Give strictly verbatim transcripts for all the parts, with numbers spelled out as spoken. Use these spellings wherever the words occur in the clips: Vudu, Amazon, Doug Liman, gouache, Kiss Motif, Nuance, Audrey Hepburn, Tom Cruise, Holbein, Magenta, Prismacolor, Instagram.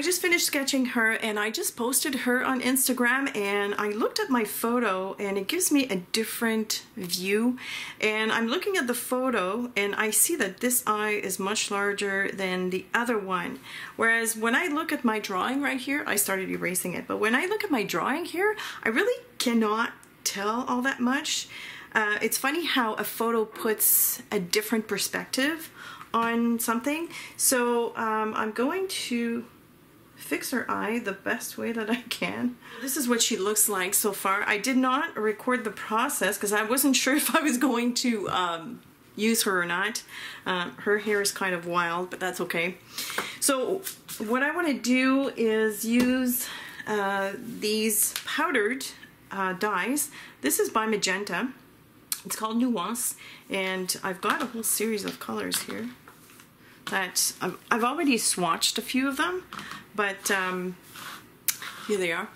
I just finished sketching her and I just posted her on Instagram, and I looked at my photo and it gives me a different view. And I'm looking at the photo and I see that this eye is much larger than the other one. Whereas when I look at my drawing right here, I started erasing it, but when I look at my drawing here, I really cannot tell all that much. Uh, it's funny how a photo puts a different perspective on something. So um, I'm going to fix her eye the best way that I can. This is what she looks like so far. I did not record the process because I wasn't sure if I was going to um, use her or not. Uh, her hair is kind of wild, but that's okay. So what I want to do is use uh, these powdered uh, dyes. This is by Magenta. It's called Nuance, and I've got a whole series of colors here that I've, I've already swatched a few of them, but um, here they are.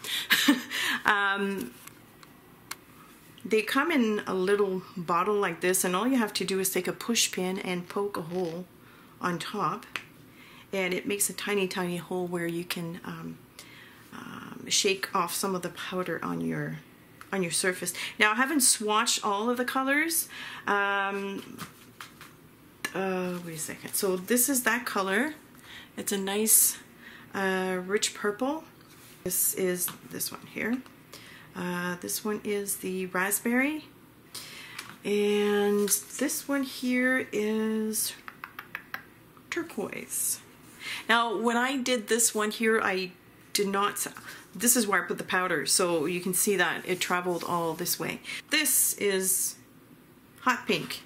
um, they come in a little bottle like this, and all you have to do is take a push pin and poke a hole on top, and it makes a tiny, tiny hole where you can um, um, shake off some of the powder on your on your surface. Now, I haven't swatched all of the colors. Um, uh, wait a second. So this is that color. It's a nice uh, rich purple. This is this one here. Uh, this one is the raspberry. And this one here is turquoise. Now, when I did this one here, I did not... This is where I put the powder, so you can see that it traveled all this way. This is hot pink,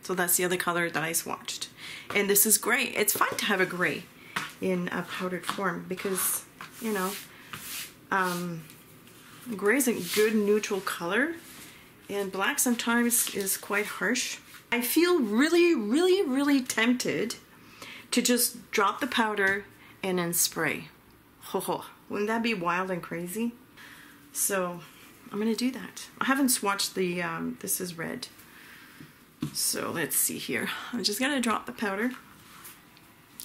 so that's the other color that I swatched. And this is gray. It's fun to have a gray in a powdered form because, you know, um, gray is a good neutral color, and black sometimes is quite harsh. I feel really, really, really tempted to just drop the powder and then spray. Ho ho. Wouldn't that be wild and crazy? So I'm gonna do that. I haven't swatched the, um, this is red. So let's see here. I'm just gonna drop the powder.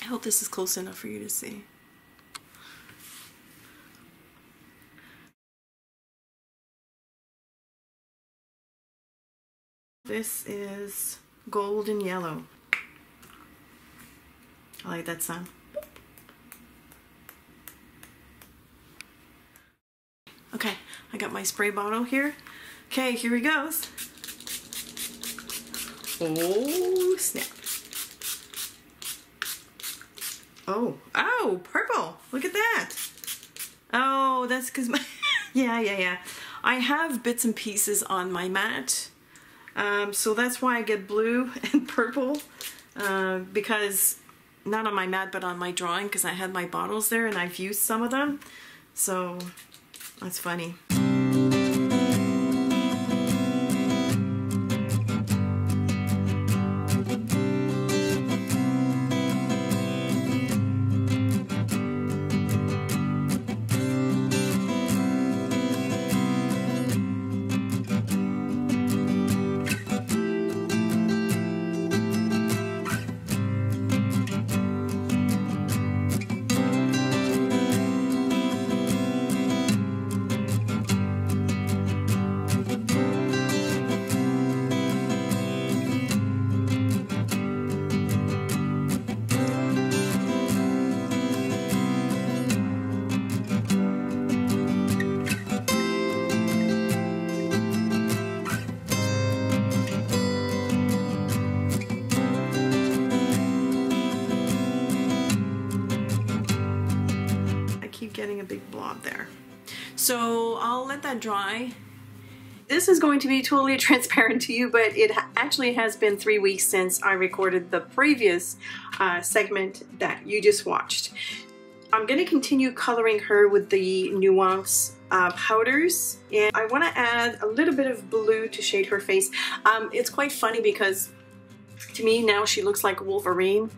I hope this is close enough for you to see. This is golden yellow. I like that sound. Okay, I got my spray bottle here. Okay, here he goes. Oh, snap. Oh, oh, purple. Look at that. Oh, that's because my... yeah, yeah, yeah. I have bits and pieces on my mat. Um, so that's why I get blue and purple. Uh, because, not on my mat, but on my drawing, because I had my bottles there and I've used some of them. So... that's funny. Getting a big blob there. So I'll let that dry. This is going to be totally transparent to you, but it actually has been three weeks since I recorded the previous uh, segment that you just watched. I'm going to continue coloring her with the Nuance uh, powders, and I want to add a little bit of blue to shade her face. Um, it's quite funny because to me now she looks like Wolverine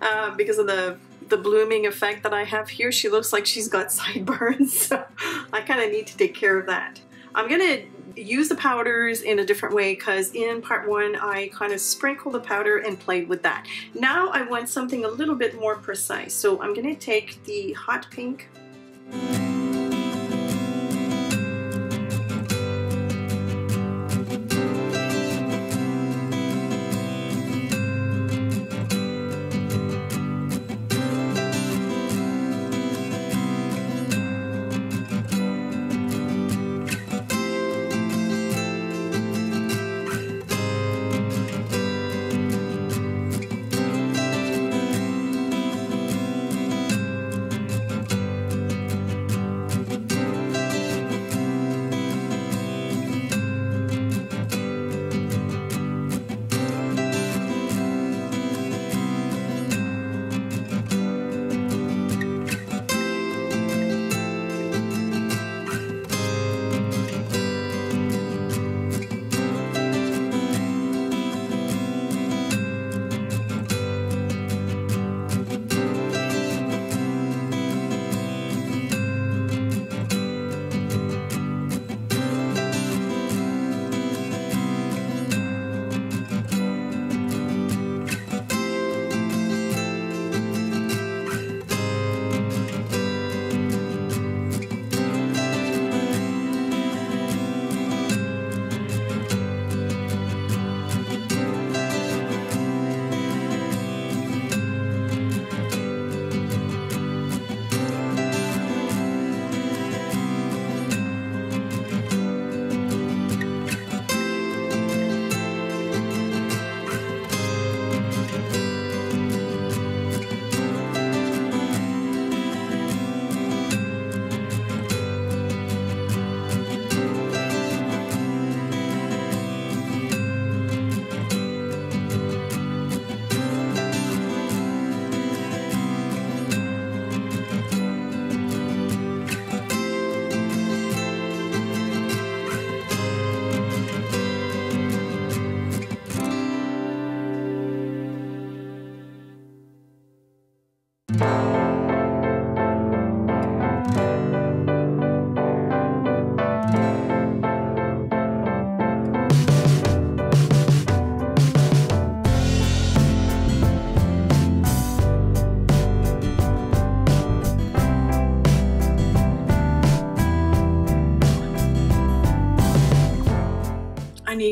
uh, because of the the blooming effect that I have here. She looks like she's got sideburns, so I kind of need to take care of that. I'm gonna use the powders in a different way, because in part one I kind of sprinkled the powder and played with that. Now I want something a little bit more precise, so I'm going to take the hot pink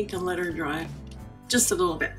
to let her dry just a little bit.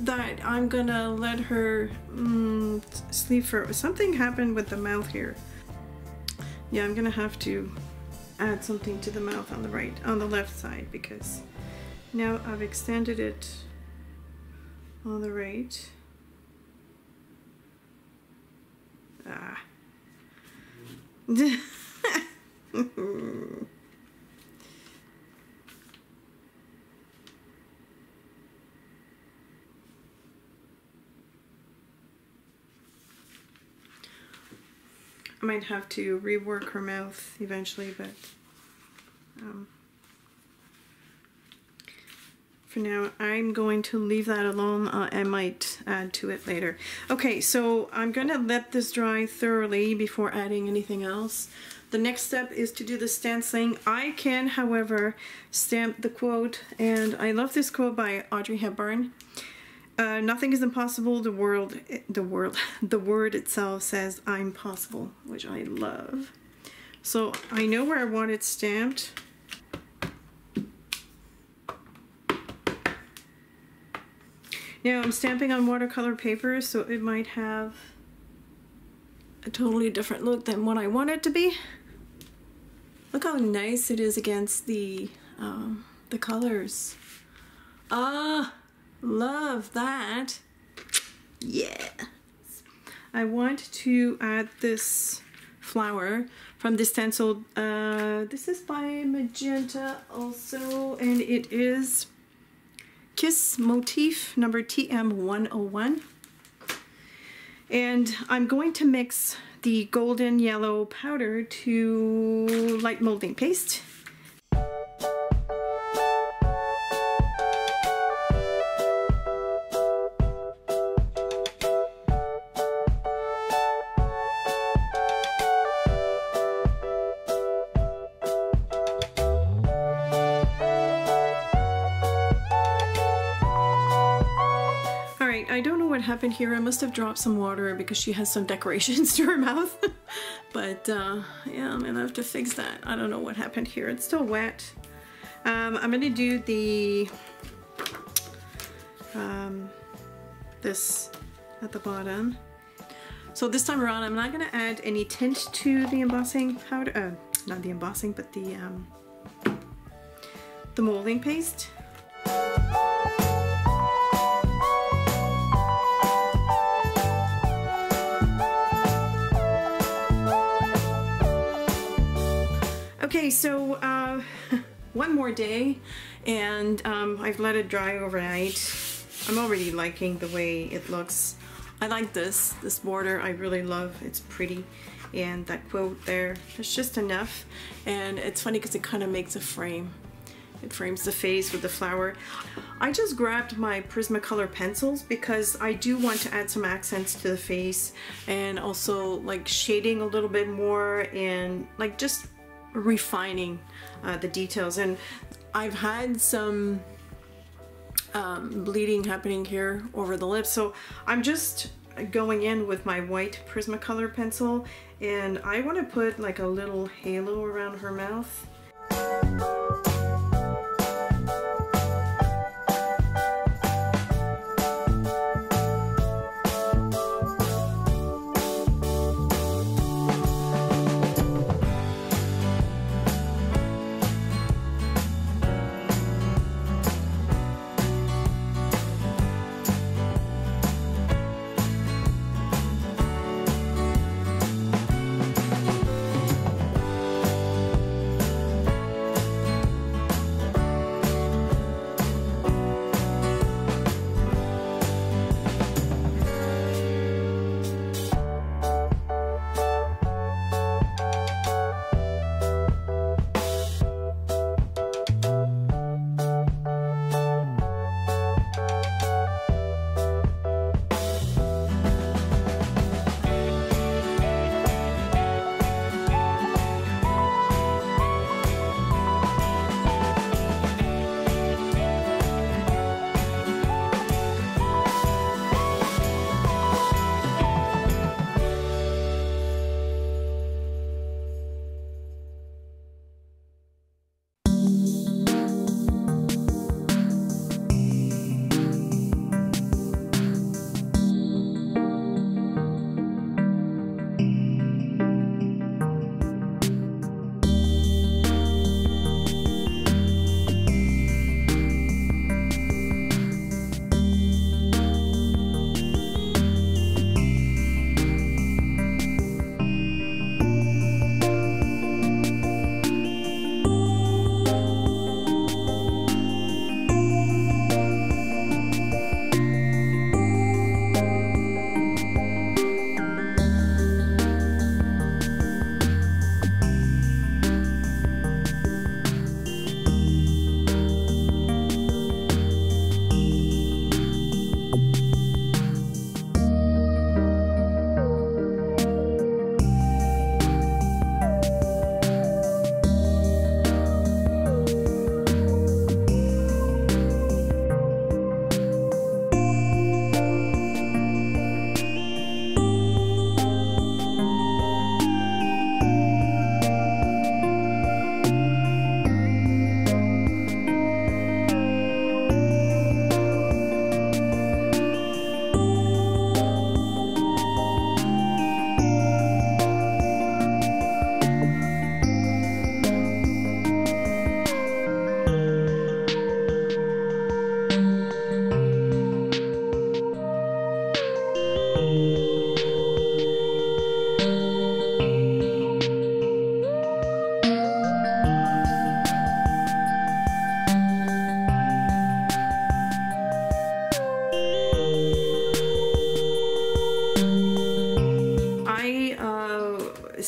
that I'm gonna let her mm, sleep for. Something happened with the mouth here. Yeah, I'm gonna have to add something to the mouth on the right, on the left side, because now I've extended it on the right. Ah. I might have to rework her mouth eventually, but um, for now I'm going to leave that alone. Uh, I might add to it later. Okay, so I'm gonna let this dry thoroughly before adding anything else. The next step is to do the stenciling. I can, however, stamp the quote, and I love this quote by Audrey Hepburn. Uh, nothing is impossible. The world, the world, the word itself says I'm possible, which I love. So I know where I want it stamped. Now I'm stamping on watercolor paper, so it might have a totally different look than what I want it to be. Look how nice it is against the, um, the colors. Ah! Love that. Yeah. I want to add this flower from this stencil. Uh, this is by Magenta also, and it is Kiss Motif number T M one oh one. And I'm going to mix the golden yellow powder to light molding paste. Happened here. I must have dropped some water because she has some decorations to her mouth. But uh, yeah, I'm gonna have to fix that. I don't know what happened here. It's still wet. Um, I'm gonna do the um, this at the bottom. So this time around, I'm not gonna add any tint to the embossing powder. Uh, not the embossing, but the um, the molding paste. Okay, so uh, one more day, and um, I've let it dry overnight. I'm already liking the way it looks. I like this, this border, I really love, it's pretty. And that quote there, it's just enough. And it's funny because it kind of makes a frame. It frames the face with the flower. I just grabbed my Prismacolor pencils because I do want to add some accents to the face and also like shading a little bit more and like just refining uh, the details. And I've had some um, bleeding happening here over the lips, so I'm just going in with my white Prismacolor pencil, and I want to put like a little halo around her mouth.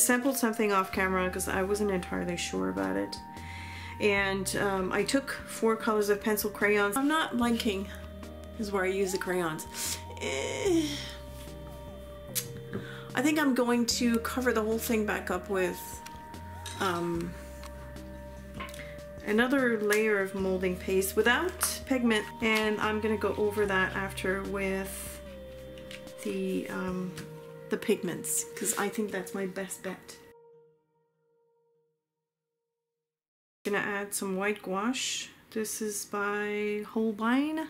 sampled something off camera because I wasn't entirely sure about it. And um, I took four colors of pencil crayons. I'm not blanking. This is where I use the crayons. Eh. I think I'm going to cover the whole thing back up with um, another layer of molding paste without pigment, and I'm gonna go over that after with the um, the pigments, because I think that's my best bet. I'm gonna add some white gouache. This is by Holbein.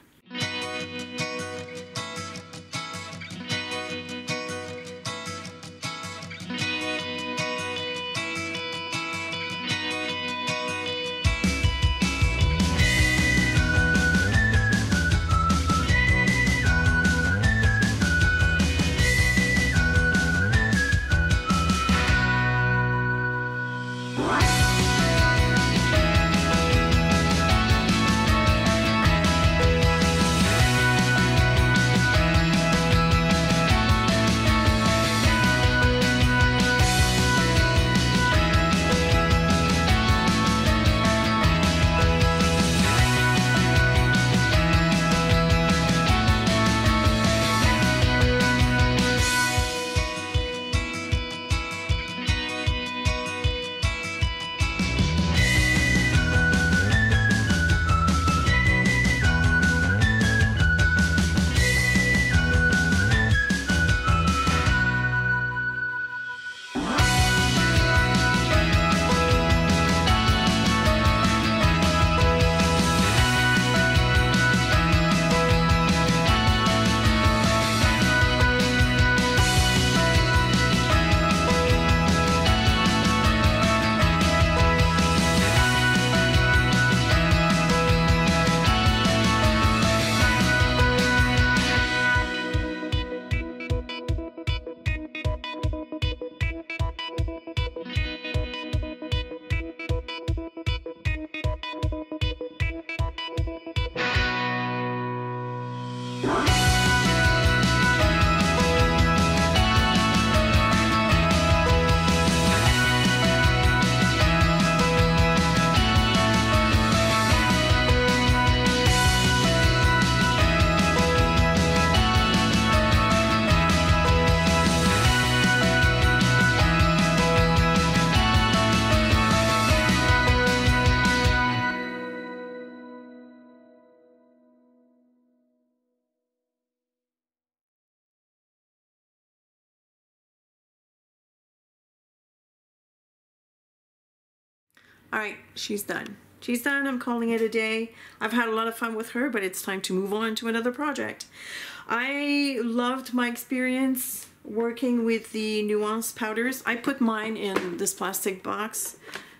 Alright, she's done. She's done. I'm calling it a day. I've had a lot of fun with her, but it's time to move on to another project. I loved my experience working with the Nuance powders. I put mine in this plastic box.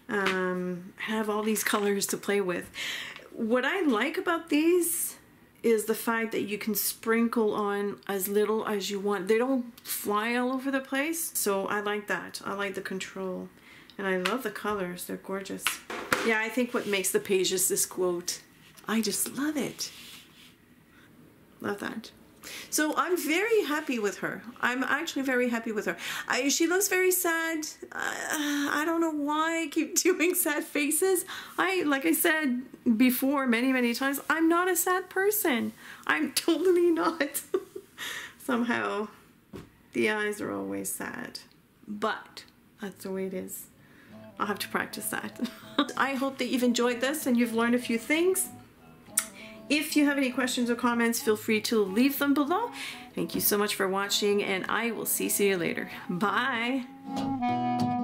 Um, I have all these colors to play with. What I like about these is the fact that you can sprinkle on as little as you want. They don't fly all over the place, so I like that. I like the control. And I love the colors, they're gorgeous. Yeah, I think what makes the page is this quote. I just love it. Love that. So I'm very happy with her. I'm actually very happy with her. I, she looks very sad. Uh, I don't know why I keep doing sad faces. I, like I said before many, many times, I'm not a sad person. I'm totally not. Somehow, the eyes are always sad. But that's the way it is. I'll have to practice that. I hope that you've enjoyed this and you've learned a few things. If you have any questions or comments, feel free to leave them below. Thank you so much for watching, and I will see you later. Bye!